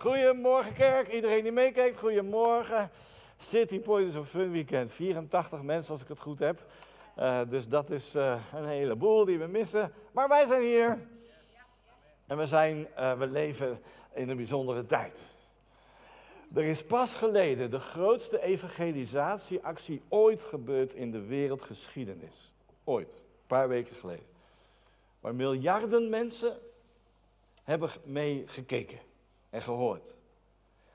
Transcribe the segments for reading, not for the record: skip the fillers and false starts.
Goedemorgen kerk, iedereen die meekijkt, goedemorgen. City Point is een fun weekend, 84 mensen als ik het goed heb. Dus dat is een heleboel die we missen. Maar wij zijn hier en we leven in een bijzondere tijd. Er is pas geleden de grootste evangelisatieactie ooit gebeurd in de wereldgeschiedenis. Ooit, een paar weken geleden. Waar miljarden mensen hebben mee gekeken en gehoord.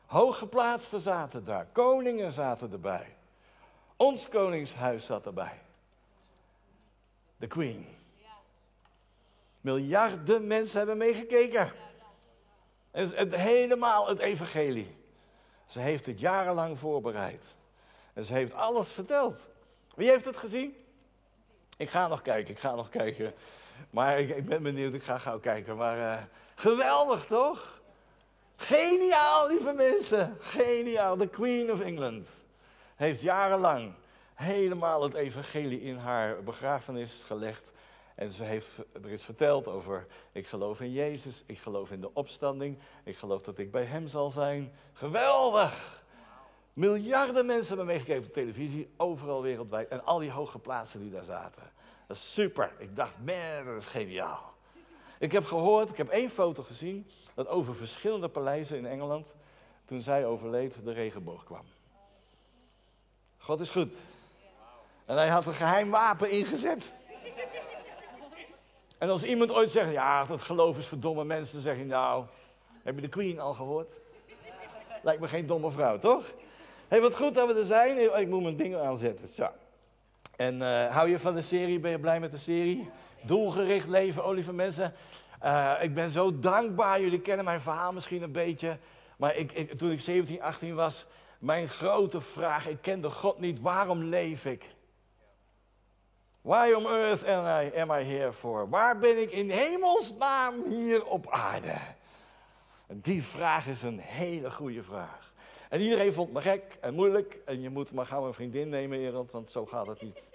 Hooggeplaatsten zaten daar, koningen zaten erbij. Ons koningshuis zat erbij. De Queen. Miljarden mensen hebben meegekeken. Het helemaal het evangelie. Ze heeft het jarenlang voorbereid. En ze heeft alles verteld. Wie heeft het gezien? Ik ga nog kijken. Maar ik ben benieuwd, ik ga gauw kijken. Maar geweldig toch? Geniaal, lieve mensen. Geniaal. De Queen of England heeft jarenlang helemaal het evangelie in haar begrafenis gelegd. En ze heeft, er is verteld over, ik geloof in Jezus, ik geloof in de opstanding, ik geloof dat ik bij hem zal zijn. Geweldig! Miljarden mensen hebben meegekregen op de televisie, overal wereldwijd. En al die hooggeplaatsten die daar zaten. Dat is super. Ik dacht, man, dat is geniaal. Ik heb gehoord, ik heb één foto gezien, dat over verschillende paleizen in Engeland, toen zij overleed, de regenboog kwam. God is goed. En hij had een geheim wapen ingezet. En als iemand ooit zegt, ja, dat geloof is voor domme mensen, zeg je, nou, heb je de Queen al gehoord? Lijkt me geen domme vrouw, toch? Hé, wat goed dat we er zijn. Ik moet mijn ding aanzetten, zo. En hou je van de serie? Ben je blij met de serie? Doelgericht leven, oh lieve mensen. Ik ben zo dankbaar. Jullie kennen mijn verhaal misschien een beetje. Maar toen ik 17, 18 was, mijn grote vraag, ik kende God niet. Waarom leef ik? Why on earth am I here for? Waar ben ik in hemelsnaam hier op aarde? Die vraag is een hele goede vraag. En iedereen vond me gek en moeilijk. En je moet maar gauw een vriendin nemen, Erend, want zo gaat het niet.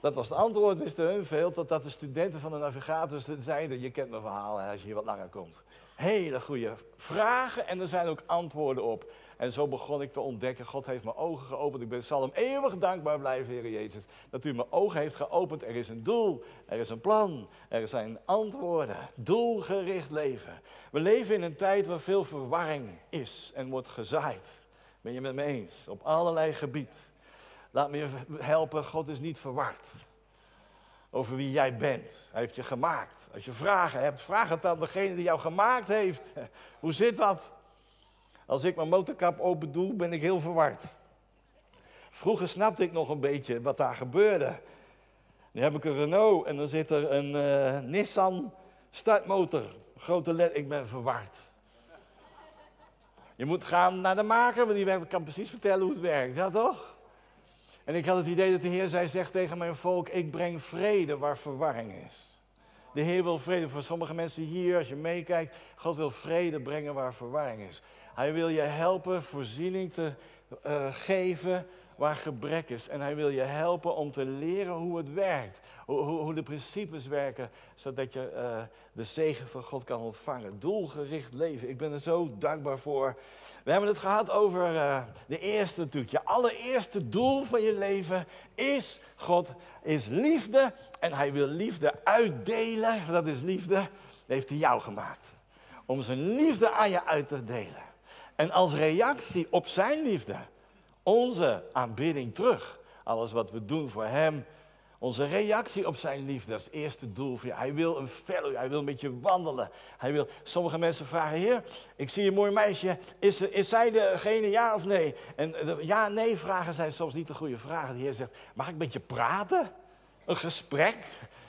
Dat was het antwoord, wisten hun veel, totdat de studenten van de navigators zeiden, je kent mijn verhalen als je hier wat langer komt. Hele goede vragen en er zijn ook antwoorden op. En zo begon ik te ontdekken, God heeft mijn ogen geopend. Ik zal hem eeuwig dankbaar blijven, Heer Jezus. Dat u mijn ogen heeft geopend. Er is een doel, er is een plan, er zijn antwoorden. Doelgericht leven. We leven in een tijd waar veel verwarring is en wordt gezaaid. Ben je met me eens? Op allerlei gebieden. Laat me je helpen, God is niet verward over wie jij bent. Hij heeft je gemaakt. Als je vragen hebt, vraag het aan degene die jou gemaakt heeft. Hoe zit dat? Als ik mijn motorkap open doe, ben ik heel verward. Vroeger snapte ik nog een beetje wat daar gebeurde. Nu heb ik een Renault en dan zit er een Nissan startmotor. Grote led, ik ben verward. Je moet gaan naar de maker, want die kan precies vertellen hoe het werkt. Ja, toch? En ik had het idee dat de Heer zegt tegen mijn volk, ik breng vrede waar verwarring is. De Heer wil vrede voor sommige mensen hier, als je meekijkt. God wil vrede brengen waar verwarring is. Hij wil je helpen voorziening te geven waar gebrek is. En hij wil je helpen om te leren hoe het werkt. Hoe de principes werken, zodat je de zegen van God kan ontvangen. Doelgericht leven. Ik ben er zo dankbaar voor. We hebben het gehad over de eerste natuurlijk. Je allereerste doel van je leven is God, is liefde. En hij wil liefde uitdelen. Dat is liefde. Dat heeft hij jou gemaakt. Om zijn liefde aan je uit te delen. En als reactie op zijn liefde, onze aanbidding terug. Alles wat we doen voor hem. Onze reactie op zijn liefde, dat is het eerste doel voor je. Hij wil een fellow, hij wil met je wandelen. Hij wil, sommige mensen vragen, Heer, ik zie een mooi meisje. Is zij degene, ja of nee? En ja, nee vragen zijn soms niet de goede vragen. De Heer zegt, mag ik met je praten? Een gesprek?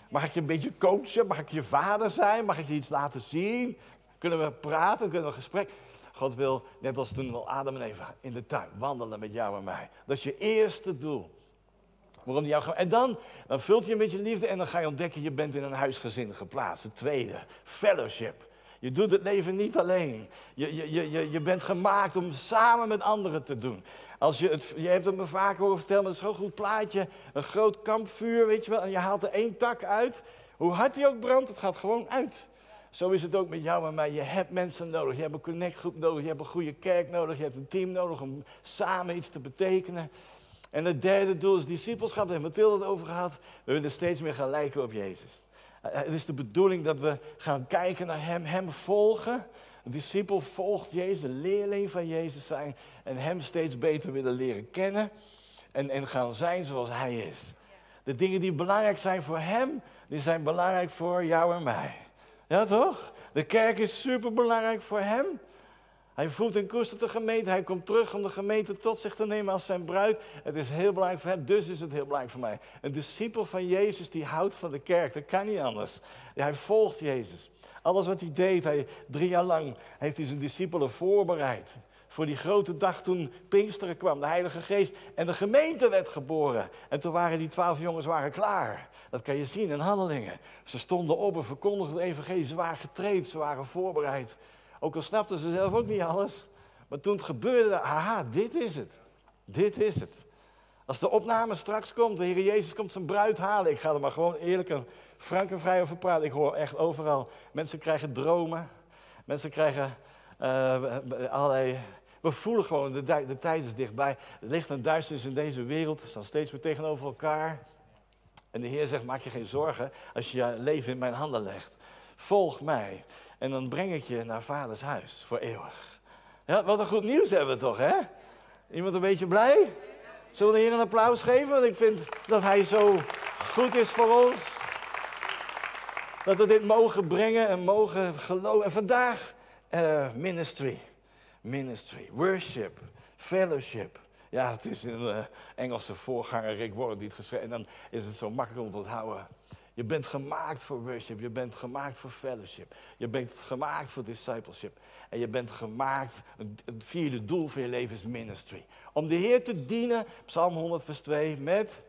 Mag ik je een beetje coachen? Mag ik je vader zijn? Mag ik je iets laten zien? Kunnen we praten? Kunnen we een gesprek? God wil, net als toen al Adam en Eva, in de tuin wandelen met jou en mij. Dat is je eerste doel. Waarom die jou... En dan vult je een beetje liefde en dan ga je ontdekken, je bent in een huisgezin geplaatst. Het tweede, fellowship. Je doet het leven niet alleen. Je bent gemaakt om samen met anderen te doen. Je hebt het me vaak horen vertellen, maar het is zo'n goed plaatje. Een groot kampvuur, weet je wel, en je haalt er één tak uit. Hoe hard die ook brandt, het gaat gewoon uit. Zo is het ook met jou en mij. Je hebt mensen nodig. Je hebt een connectgroep nodig. Je hebt een goede kerk nodig. Je hebt een team nodig om samen iets te betekenen. En het derde doel is discipelschap. Daar heeft Mathilde het over gehad. We willen steeds meer gaan lijken op Jezus. Het is de bedoeling dat we gaan kijken naar Hem. Hem volgen. Een discipel volgt Jezus. De leerling van Jezus zijn. En Hem steeds beter willen leren kennen. En gaan zijn zoals Hij is. De dingen die belangrijk zijn voor Hem, die zijn belangrijk voor jou en mij. Ja, toch? De kerk is superbelangrijk voor Hem. Hij voedt en koestert de gemeente. Hij komt terug om de gemeente tot zich te nemen als zijn bruid. Het is heel belangrijk voor Hem, dus is het heel belangrijk voor mij. Een discipel van Jezus die houdt van de kerk. Dat kan niet anders. Hij volgt Jezus. Alles wat hij deed, 3 jaar lang heeft hij zijn discipelen voorbereid. Voor die grote dag toen Pinksteren kwam, de Heilige Geest en de gemeente werd geboren. En toen waren die 12 jongens klaar. Dat kan je zien in Handelingen. Ze stonden op en verkondigden het evangelie. Ze waren getraind, ze waren voorbereid. Ook al snapten ze zelf ook niet alles. Maar toen het gebeurde, aha, dit is het. Dit is het. Als de opname straks komt, de Heer Jezus komt zijn bruid halen. Ik ga er maar gewoon eerlijk en frank en vrij over praten. Ik hoor echt overal. Mensen krijgen dromen. Mensen krijgen allerlei... We voelen gewoon, de tijd is dichtbij. Het licht en duisternis in deze wereld staan steeds meer tegenover elkaar. En de Heer zegt, maak je geen zorgen als je je leven in mijn handen legt. Volg mij. En dan breng ik je naar vaders huis, voor eeuwig. Ja, wat een goed nieuws hebben we toch, hè? Iemand een beetje blij? Zullen we de Heer een applaus geven? Want ik vind dat Hij zo goed is voor ons. Dat we dit mogen brengen en mogen geloven. En vandaag ministry, worship, fellowship. Ja, het is een Engelse voorganger, Rick Warren, die het geschreven. En dan is het zo makkelijk om te onthouden. Je bent gemaakt voor worship, je bent gemaakt voor fellowship. Je bent gemaakt voor discipleship. En je bent gemaakt, het vierde doel van je leven is ministry. Om de Heer te dienen, Psalm 100 vers 2, met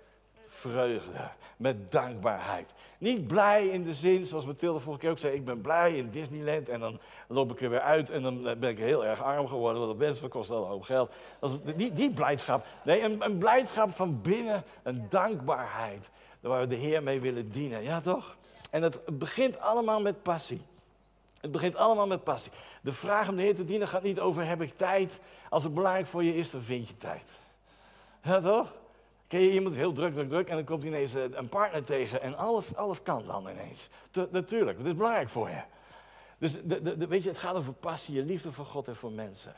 vreugde, met dankbaarheid. Niet blij in de zin, zoals Mathilde vorige keer ook zei, ik ben blij in Disneyland en dan loop ik er weer uit en dan ben ik heel erg arm geworden, want dat best kost al een hoop geld. Die blijdschap, nee, een blijdschap van binnen, een dankbaarheid, waar we de Heer mee willen dienen, ja toch? En het begint allemaal met passie. Het begint allemaal met passie. De vraag om de Heer te dienen gaat niet over, heb ik tijd? Als het belangrijk voor je is, dan vind je tijd. Ja toch? Ken je iemand heel druk en dan komt ineens een partner tegen en alles kan dan ineens. Natuurlijk, dat is belangrijk voor je. Dus weet je, het gaat over passie, je liefde voor God en voor mensen.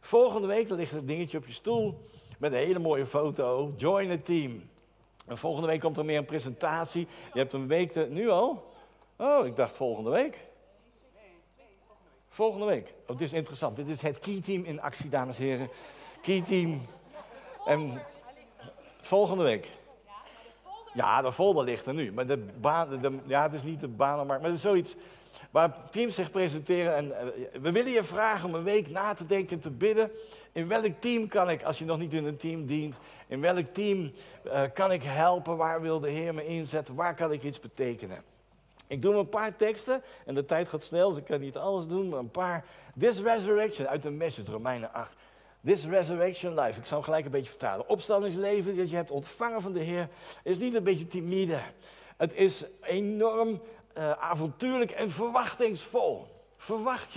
Volgende week ligt een dingetje op je stoel met een hele mooie foto. Join the team. En volgende week komt er meer een presentatie. Je hebt een week, nu al? Oh, ik dacht volgende week. Volgende week. Oh, dit is interessant. Dit is het Key Team in actie, dames en heren. Key Team. En volgende week. Ja, de folder ligt er nu. Maar het is niet de banenmarkt, maar het is zoiets waar teams zich presenteren. En we willen je vragen om een week na te denken en te bidden. In welk team kan ik, als je nog niet in een team dient, in welk team kan ik helpen? Waar wil de Heer me inzetten? Waar kan ik iets betekenen? Ik doe een paar teksten en de tijd gaat snel, dus ik kan niet alles doen, maar een paar. This resurrection, uit de message, Romeinen 8. This resurrection life, ik zal hem gelijk een beetje vertalen. Opstandingsleven dat je hebt ontvangen van de Heer is niet een beetje timide. Het is enorm avontuurlijk en verwachtingsvol. Verwacht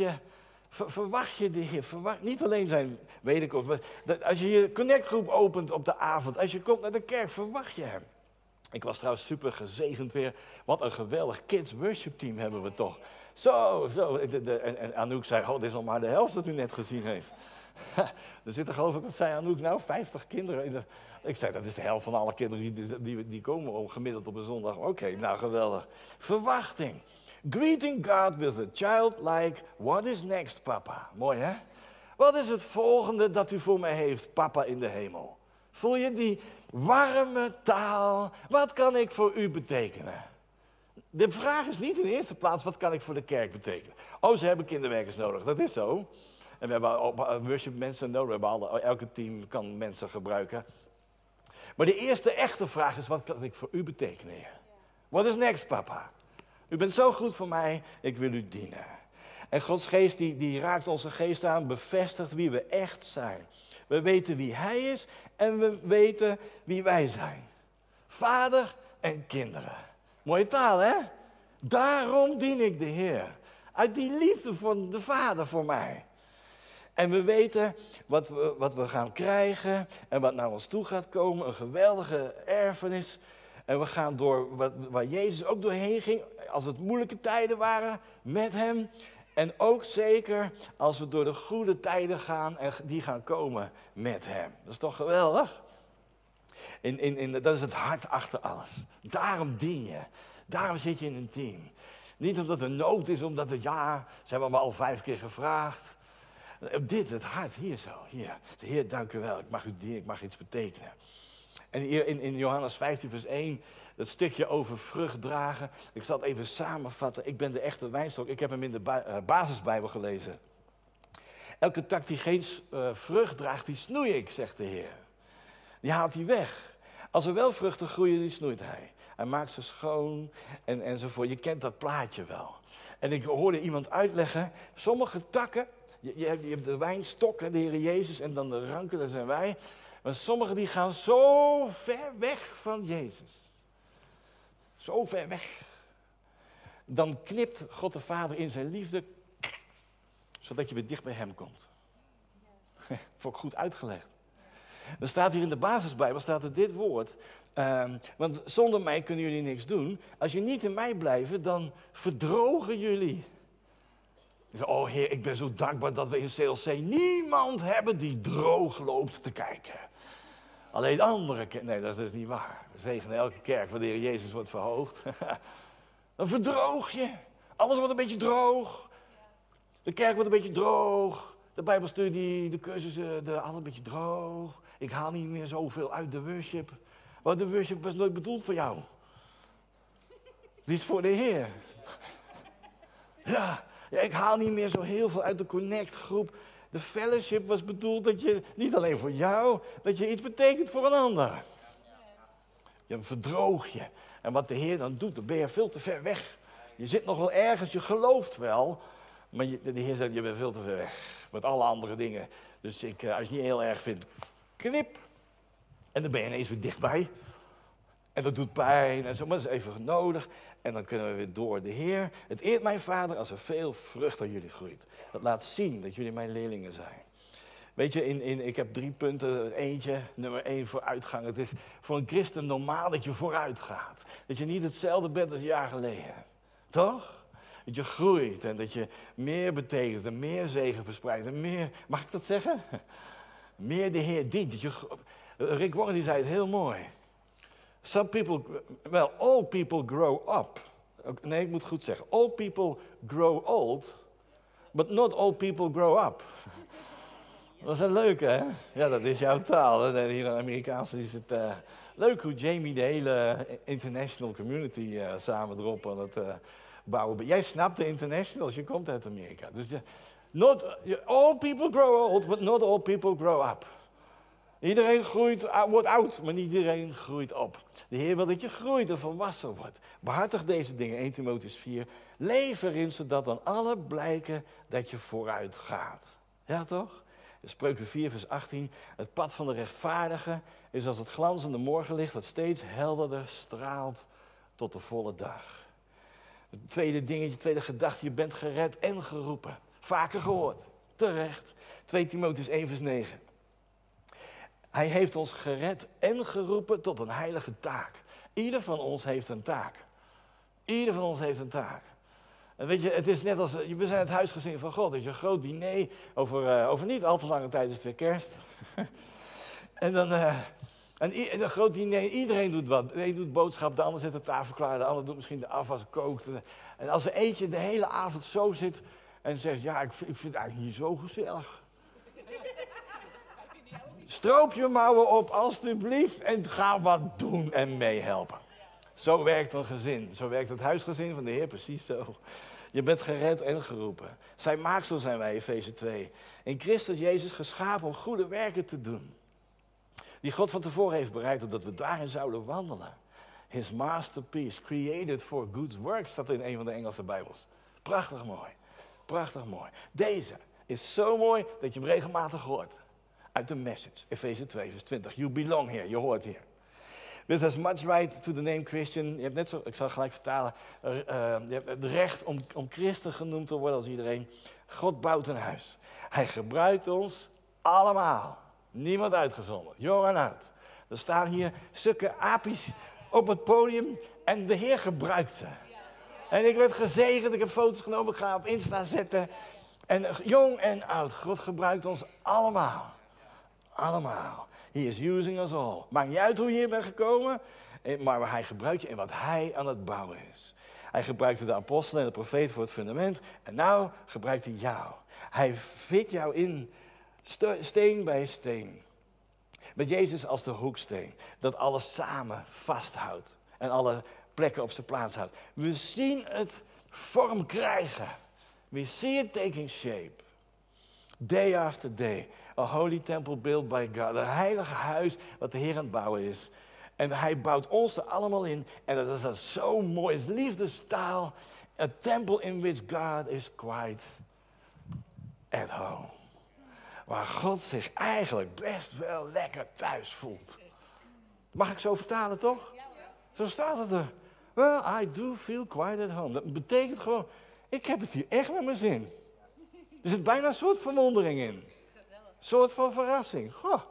je de Heer. Verwacht niet alleen zijn wederkomst. Als je je connectgroep opent op de avond, als je komt naar de kerk, verwacht je Hem. Ik was trouwens super gezegend weer. Wat een geweldig kids worship team hebben we toch. Zo. En Anouk zei, oh, dit is nog maar de helft dat u net gezien heeft. Er zitten geloof ik, wat zei Anouk, nou 50 kinderen. Ik zei, dat is de helft van alle kinderen die komen gemiddeld op een zondag. Oké, nou geweldig. Verwachting. Greeting God with a child like, what is next, papa? Mooi, hè? Wat is het volgende dat u voor mij heeft, papa in de hemel? Voel je die warme taal? Wat kan ik voor u betekenen? De vraag is niet in de eerste plaats, wat kan ik voor de kerk betekenen? Oh, ze hebben kinderwerkers nodig, dat is zo. En we hebben worship mensen nodig, elke team kan mensen gebruiken. Maar de eerste echte vraag is, wat kan ik voor u betekenen? What is next, papa? U bent zo goed voor mij, ik wil u dienen. En Gods geest die raakt onze geest aan, bevestigt wie we echt zijn. We weten wie Hij is en we weten wie wij zijn. Vader en kinderen. Mooie taal, hè? Daarom dien ik de Heer. Uit die liefde van de Vader voor mij. En we weten wat we gaan krijgen en wat naar ons toe gaat komen. Een geweldige erfenis. En we gaan door waar Jezus ook doorheen ging, als het moeilijke tijden waren met hem. En ook zeker als we door de goede tijden gaan en die gaan komen met hem. Dat is toch geweldig? Dat is het hart achter alles. Daarom dien je. Daarom zit je in een team. Niet omdat er nood is, omdat het ja, ze hebben me al 5 keer gevraagd. Dit, het hart, hier zo, hier. Heer, dank u wel, ik mag u dienen, ik mag iets betekenen. En hier in Johannes 15 vers 1, dat stukje over vrucht dragen. Ik zal het even samenvatten. Ik ben de echte wijnstok, ik heb hem in de basisbijbel gelezen. Elke tak die geen vrucht draagt, die snoei ik, zegt de Heer. Die haalt hij weg. Als er wel vruchten groeien, die snoeit hij. Hij maakt ze schoon enzovoort. Je kent dat plaatje wel. En ik hoorde iemand uitleggen, sommige takken, je hebt de wijnstok, de Heer Jezus, en dan de ranken, dat zijn wij. Maar sommigen die gaan zo ver weg van Jezus. Zo ver weg. Dan knipt God de Vader in zijn liefde, zodat je weer dicht bij hem komt. Ja. Vond ik goed uitgelegd. Dan staat hier in de basisbijbel, staat er dit woord. Want zonder mij kunnen jullie niks doen. Als je niet in mij blijft, dan verdrogen jullie. Oh Heer, ik ben zo dankbaar dat we in CLC niemand hebben die droog loopt te kijken. Alleen andere kerken. Nee, dat is dus niet waar. We zegenen elke kerk waar de Heer Jezus wordt verhoogd. Dan verdroog je. Alles wordt een beetje droog. De kerk wordt een beetje droog. De Bijbelstudie, de cursussen, alles een beetje droog. Ik haal niet meer zoveel uit de worship. Want de worship was nooit bedoeld voor jou. Die is voor de Heer. Ja. Ja, ik haal niet meer zo heel veel uit de Connect-groep. De fellowship was bedoeld dat je, niet alleen voor jou, dat je iets betekent voor een ander. Je verdroog je. En wat de Heer dan doet, dan ben je veel te ver weg. Je zit nog wel ergens, je gelooft wel. Maar de Heer zegt, je bent veel te ver weg. Met alle andere dingen. Dus als je het niet heel erg vindt, knip. En dan ben je ineens weer dichtbij. En dat doet pijn en zo, maar dat is even nodig. En dan kunnen we weer door. De Heer, het eert mijn Vader als er veel vrucht aan jullie groeit. Dat laat zien dat jullie mijn leerlingen zijn. Weet je, ik heb 3 punten. Eentje, nummer 1, vooruitgang. Het is voor een christen normaal dat je vooruit gaat. Dat je niet hetzelfde bent als een jaar geleden. Toch? Dat je groeit en dat je meer betekent en meer zegen verspreidt. En meer, mag ik dat zeggen? Meer de Heer dient. Dat je, Rick Warren die zei het heel mooi. Some people, well, all people grow up. Nee, ik moet goed zeggen. All people grow old, but not all people grow up. Dat is een leuke, hè? Ja, dat is jouw taal. Hier in Amerikaanse is het leuk hoe Jamie de hele international community samen erop aan het bouwen. Jij snapt de internationals, je komt uit Amerika. Dus all people grow old, but not all people grow up. Iedereen wordt oud, maar niet iedereen groeit op. De Heer wil dat je groeit en volwassen wordt. Behartig deze dingen, 1 Timotheüs 4. Leef erin, zodat dan alle blijken dat je vooruit gaat. Ja, toch? Spreuken 4, vers 18. Het pad van de rechtvaardige is als het glanzende morgenlicht dat steeds helderder straalt tot de volle dag. Het tweede dingetje, tweede gedachte, je bent gered en geroepen. Vaker gehoord, terecht. 2 Timotheüs 1, vers 9. Hij heeft ons gered en geroepen tot een heilige taak. Ieder van ons heeft een taak. Ieder van ons heeft een taak. En weet je, het is net als, we zijn het huisgezin van God. Het is een groot diner, over niet al te lange tijd is het weer kerst. En een groot diner, iedereen doet wat. De een doet boodschap, de ander zet de tafel klaar, de ander doet misschien de afwas, kookt. En als er eentje de hele avond zo zit en zegt, ja, ik vind het eigenlijk niet zo gezellig. Stroop je mouwen op, alstublieft, en ga wat doen en meehelpen. Zo werkt een gezin. Zo werkt het huisgezin van de Heer, precies zo. Je bent gered en geroepen. Zijn maaksel zijn wij, Efeze 2. In Christus Jezus geschapen om goede werken te doen. Die God van tevoren heeft bereid, opdat we daarin zouden wandelen. His masterpiece, created for good works, staat in een van de Engelse Bijbels. Prachtig mooi. Prachtig mooi. Deze is zo mooi dat je hem regelmatig hoort. Uit de message, Efeze 2, vers 20. You belong here, je hoort hier. There's as much right to the name Christian. Je hebt net zo, ik zal gelijk vertalen. Je hebt het recht om christen genoemd te worden als iedereen. God bouwt een huis. Hij gebruikt ons allemaal. Niemand uitgezonderd. Jong en oud. Er staan hier stukken apies op het podium en de Heer gebruikt ze. En ik werd gezegend, ik heb foto's genomen, ik ga op Insta zetten. En jong en oud, God gebruikt ons allemaal. Allemaal. He is using us all. Maakt niet uit hoe je hier bent gekomen, maar hij gebruikt je in wat hij aan het bouwen is. Hij gebruikte de apostelen en de profeten voor het fundament. En nou gebruikt hij jou. Hij fit jou in, steen bij steen. Met Jezus als de hoeksteen. Dat alles samen vasthoudt. En alle plekken op zijn plaats houdt. We zien het vorm krijgen. We see it taking shape. Day after day. A holy temple built by God. Een heilige huis wat de Heer aan het bouwen is. En hij bouwt ons er allemaal in. En dat is dat zo mooi. Het is liefdestaal. A temple in which God is quite at home. Waar God zich eigenlijk best wel lekker thuis voelt. Mag ik zo vertalen, toch? Zo staat het er. Well, I do feel quite at home. Dat betekent gewoon, ik heb het hier echt naar mijn zin. Er zit bijna een soort verwondering in. Een soort van verrassing. Goh,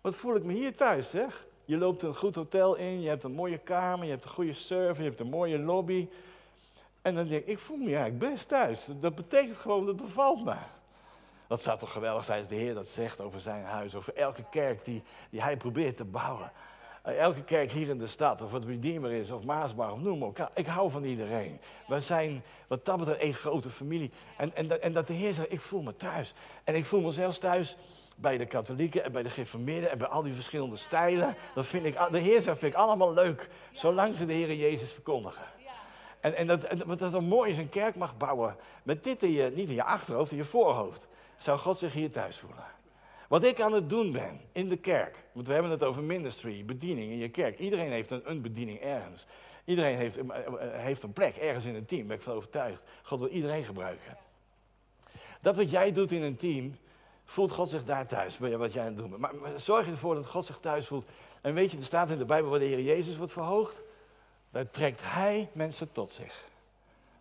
wat voel ik me hier thuis, zeg. Je loopt een goed hotel in, je hebt een mooie kamer, je hebt een goede service, je hebt een mooie lobby. En dan denk ik, voel me eigenlijk best thuis. Dat betekent gewoon, dat bevalt me. Dat zou toch geweldig zijn als de Heer dat zegt over zijn huis, over elke kerk die hij probeert te bouwen. Elke kerk hier in de stad, of wat Redeemer is, of Maasbar, of noem maar. Ik hou van iedereen. We zijn, wat dat betreft, één grote familie. En dat de Heer zegt, ik voel me thuis. En ik voel me zelfs thuis bij de katholieken en bij de gereformeerden en bij al die verschillende stijlen. Dat vind ik, de Heer zegt, vind ik allemaal leuk, zolang ze de Heer Jezus verkondigen. En wat dat zo mooi is, een kerk mag bouwen met dit in je, niet in je achterhoofd, in je voorhoofd. Zou God zich hier thuis voelen? Wat ik aan het doen ben in de kerk. Want we hebben het over ministry, bediening in je kerk. Iedereen heeft een bediening ergens. Iedereen heeft een plek ergens in een team. Daar ben ik van overtuigd. God wil iedereen gebruiken. Dat wat jij doet in een team, voelt God zich daar thuis. Wat jij aan het doen bent. Maar zorg ervoor dat God zich thuis voelt. En weet je, er staat in de Bijbel waar de Heer Jezus wordt verhoogd. Daar trekt Hij mensen tot zich.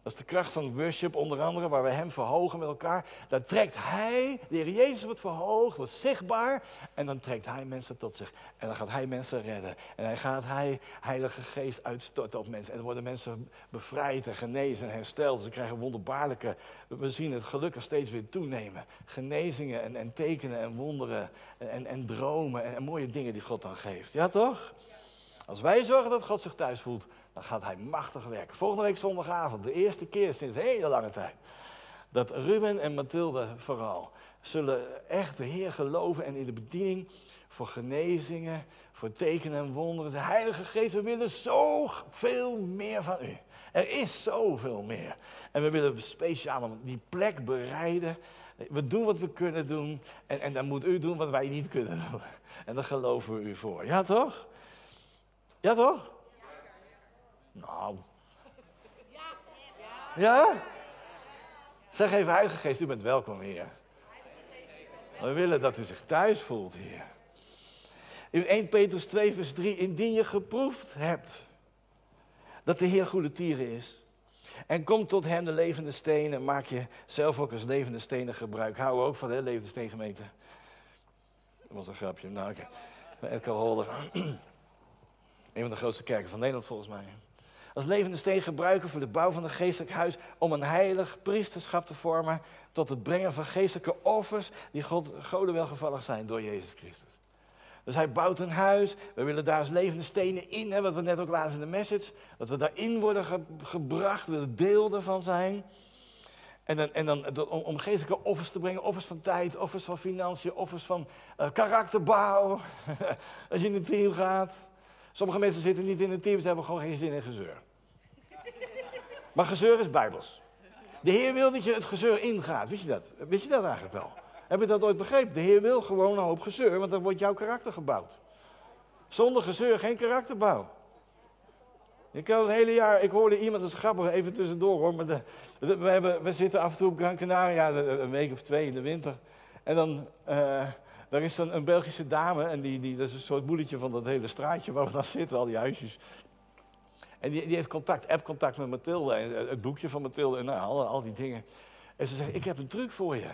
Dat is de kracht van worship, onder andere, waar we hem verhogen met elkaar. Dan trekt hij, de Heer Jezus wordt verhoogd, wordt zichtbaar. En dan trekt hij mensen tot zich. En dan gaat hij mensen redden. En dan gaat hij Heilige Geest uitstorten op mensen. En dan worden mensen bevrijd en genezen en hersteld. Ze krijgen wonderbaarlijke, we zien het gelukkig steeds weer toenemen. Genezingen en tekenen en wonderen en dromen en mooie dingen die God dan geeft. Ja, toch? Als wij zorgen dat God zich thuis voelt, dan gaat hij machtig werken. Volgende week zondagavond, de eerste keer sinds een hele lange tijd. Dat Ruben en Mathilde vooral zullen echt de Heer geloven en in de bediening voor genezingen, voor tekenen en wonderen. De Heilige Geest, we willen zoveel meer van u. Er is zoveel meer. En we willen speciaal die plek bereiden. We doen wat we kunnen doen en dan moet u doen wat wij niet kunnen doen. En daar geloven we u voor. Ja, toch? Ja, toch? Nou. Ja? Zeg even, Heilige Geest, u bent welkom hier. We willen dat u zich thuis voelt hier. In 1 Petrus 2, vers 3. Indien je geproefd hebt dat de Heer goedertieren is. En kom tot hem de levende steen en maak je zelf ook als levende stenen gebruik. Houden we ook van de levende steengemeente. Dat was een grapje. Nou, oké. Elke holder. Een van de grootste kerken van Nederland volgens mij. Als levende steen gebruiken voor de bouw van een geestelijk huis om een heilig priesterschap te vormen tot het brengen van geestelijke offers die God welgevallig zijn door Jezus Christus. Dus hij bouwt een huis, we willen daar als levende stenen in, hè, wat we net ook lazen in de message, dat we daarin worden gebracht, we deel ervan zijn. En dan om geestelijke offers te brengen. Offers van tijd, offers van financiën, offers van karakterbouw. Als je in een team gaat. Sommige mensen zitten niet in een team, ze hebben gewoon geen zin in gezeur. Maar gezeur is bijbels. De Heer wil dat je het gezeur ingaat, wist je dat? Wist je dat eigenlijk wel? Heb je dat ooit begrepen? De Heer wil gewoon een hoop gezeur, want dan wordt jouw karakter gebouwd. Zonder gezeur geen karakterbouw. Je kan het hele jaar, ik hoorde iemand, dat is grappig, even tussendoor hoor. Maar we zitten af en toe op Gran Canaria, een week of twee in de winter. En dan Daar is dan een Belgische dame, en dat is een soort moedertje van dat hele straatje waar we dan zitten, al die huisjes. En die heeft app-contact met Mathilde, en het boekje van Mathilde en nou, al die dingen. En ze zegt, ik heb een truc voor je,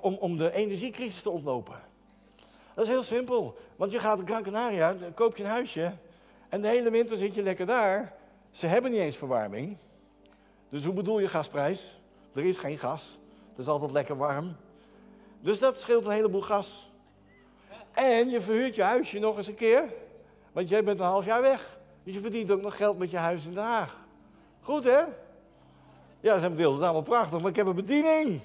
om de energiecrisis te ontlopen. Dat is heel simpel, want je gaat naar Gran Canaria, dan koop je een huisje, en de hele winter zit je lekker daar. Ze hebben niet eens verwarming. Dus hoe bedoel je gasprijs? Er is geen gas. Het is altijd lekker warm. Dus dat scheelt een heleboel gas. En je verhuurt je huisje nog eens een keer. Want jij bent een half jaar weg. Dus je verdient ook nog geld met je huis in Den Haag. Goed, hè? Ja, dat is allemaal prachtig, maar ik heb een bediening.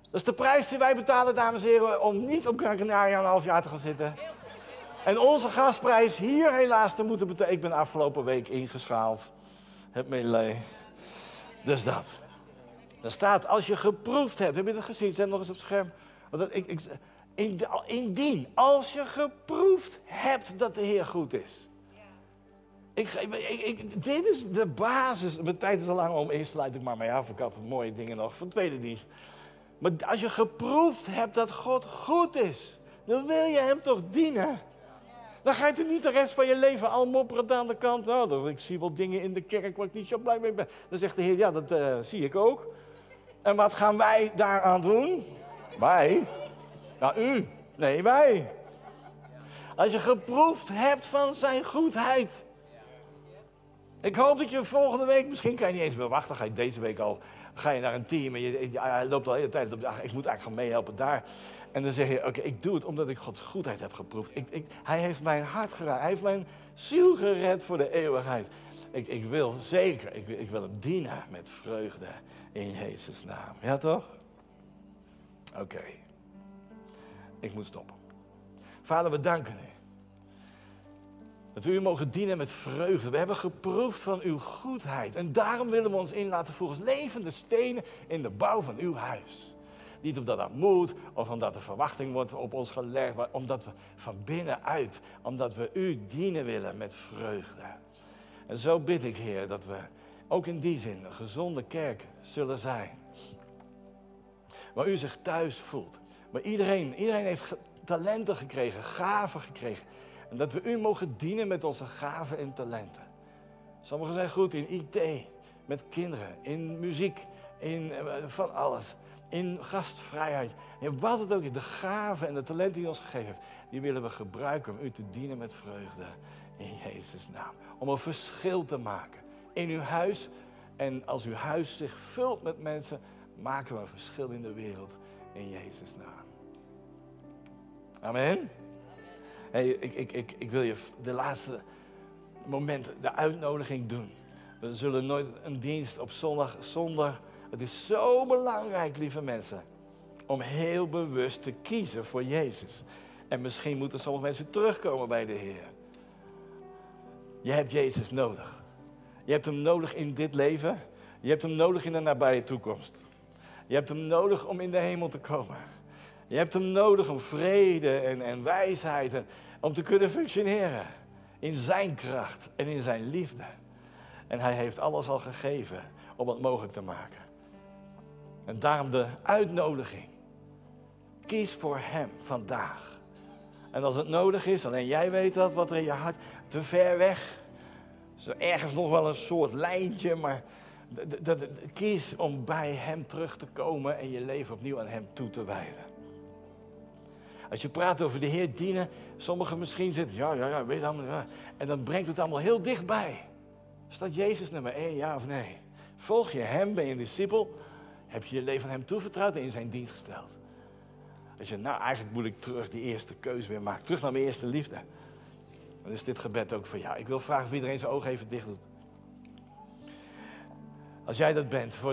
Dat is de prijs die wij betalen, dames en heren, om niet op Gran Canaria een half jaar te gaan zitten. En onze gasprijs hier helaas te moeten betalen. Ik ben afgelopen week ingeschaald. Heb medelijden. Dus dat. Daar staat, als je geproefd hebt. Heb je dat gezien? Zet nog eens op het scherm. Indien, als je geproefd hebt dat de Heer goed is. Ja. Dit is de basis. Mijn tijd is al lang om. Eerst sluit ik maar mee af. Ik had mooie dingen nog van tweede dienst. Maar als je geproefd hebt dat God goed is, dan wil je hem toch dienen? Dan ga je er niet de rest van je leven al mopperend aan de kant. Oh, ik zie wel dingen in de kerk waar ik niet zo blij mee ben. Dan zegt de Heer, ja, dat zie ik ook. En wat gaan wij daaraan doen? Wij? Nou, u. Nee, wij. Als je geproefd hebt van zijn goedheid. Ik hoop dat je volgende week, misschien kan je niet eens meer wachten, ga je deze week al. Ga je naar een team en je loopt al de hele tijd op de dag. Ik moet eigenlijk gaan meehelpen daar. En dan zeg je, oké, ik doe het omdat ik Gods goedheid heb geproefd. Hij heeft mijn hart geraakt. Hij heeft mijn ziel gered voor de eeuwigheid. Ik wil zeker, ik wil hem dienen met vreugde in Jezus' naam. Ja, toch? Oké. Ik moet stoppen. Vader, we danken u. Dat we u mogen dienen met vreugde. We hebben geproefd van uw goedheid. En daarom willen we ons in laten voegen als levende stenen in de bouw van uw huis. Niet omdat dat moet, of omdat er verwachting wordt op ons gelegd, maar omdat we van binnenuit, omdat we u dienen willen met vreugde. En zo bid ik, Heer, dat we ook in die zin een gezonde kerk zullen zijn. Waar u zich thuis voelt. Maar iedereen heeft talenten gekregen, gaven gekregen. En dat we u mogen dienen met onze gaven en talenten. Sommigen zijn goed in IT, met kinderen, in muziek, in van alles. In gastvrijheid. En wat het ook is, de gaven en de talenten die u ons gegeven heeft, die willen we gebruiken om u te dienen met vreugde. In Jezus' naam. Om een verschil te maken. In uw huis. En als uw huis zich vult met mensen, maken we een verschil in de wereld. In Jezus' naam. Amen. Hey, ik wil je de laatste momenten de uitnodiging doen. We zullen nooit een dienst op zondag zonder. Het is zo belangrijk, lieve mensen, om heel bewust te kiezen voor Jezus. En misschien moeten sommige mensen terugkomen bij de Heer. Je hebt Jezus nodig. Je hebt hem nodig in dit leven. Je hebt hem nodig in de nabije toekomst. Je hebt hem nodig om in de hemel te komen. Je hebt hem nodig om vrede en wijsheid en om te kunnen functioneren. In zijn kracht en in zijn liefde. En hij heeft alles al gegeven om het mogelijk te maken. En daarom de uitnodiging. Kies voor hem vandaag. En als het nodig is, alleen jij weet dat, wat er in je hart, te ver weg. Is er ergens nog wel een soort lijntje, maar kies om bij hem terug te komen en je leven opnieuw aan hem toe te wijden. Als je praat over de Heer dienen, sommigen misschien zitten, ja, weet allemaal, ja. En dan brengt het allemaal heel dichtbij. Staat Jezus nummer 1, ja of nee? Volg je hem, ben je een discipel? Heb je je leven aan hem toevertrouwd en in zijn dienst gesteld? Als je nou eigenlijk moet ik terug die eerste keuze weer maken. Terug naar mijn eerste liefde. Dan is dit gebed ook voor jou. Ik wil vragen of iedereen zijn ogen even dicht doet. Als jij dat bent, voor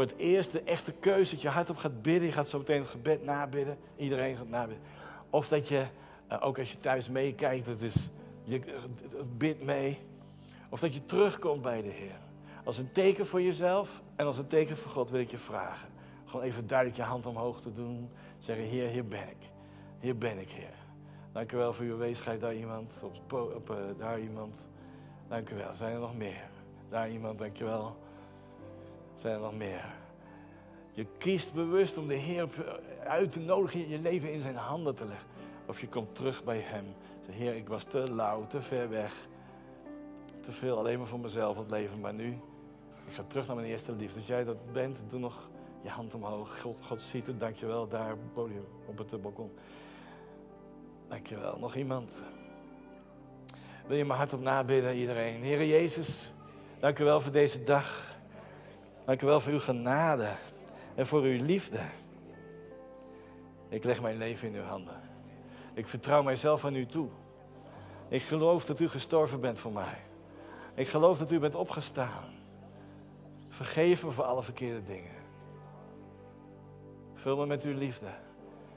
het eerst de echte keuze dat je hart op gaat bidden. Je gaat zo meteen het gebed nabidden. Iedereen gaat nabidden. Of dat je, ook als je thuis meekijkt, je bidt mee. Of dat je terugkomt bij de Heer. Als een teken voor jezelf en als een teken voor God wil ik je vragen. Gewoon even duidelijk je hand omhoog te doen. Zeggen, Heer, hier ben ik. Hier ben ik, Heer. Dank u wel voor uw weesheid, daar iemand. Daar iemand. Dank u wel. Zijn er nog meer? Daar iemand, dank je wel. Zijn er nog meer? Je kiest bewust om de Heer uit te nodigen en je leven in zijn handen te leggen. Of je komt terug bij hem. Zeg, Heer, ik was te lauw, te ver weg. Te veel alleen maar voor mezelf het leven. Maar nu, ik ga terug naar mijn eerste liefde. Als jij dat bent, doe nog je hand omhoog. God ziet het, dankjewel. Daar podium, op het balkon. Dankjewel. Nog iemand? Wil je me hardop nabidden, iedereen? Heere Jezus, dank u wel voor deze dag. Dank u wel voor uw genade en voor uw liefde. Ik leg mijn leven in uw handen. Ik vertrouw mijzelf aan u toe. Ik geloof dat u gestorven bent voor mij. Ik geloof dat u bent opgestaan. Vergeef me voor alle verkeerde dingen. Vul me met uw liefde.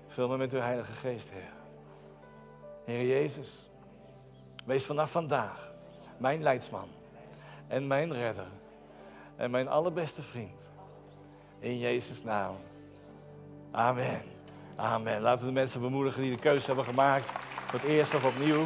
Vul me met uw Heilige Geest, Heer. Heer Jezus, wees vanaf vandaag mijn leidsman en mijn redder en mijn allerbeste vriend. In Jezus' naam. Amen. Amen. Laten we de mensen bemoedigen die de keuze hebben gemaakt. Voor het eerst of opnieuw.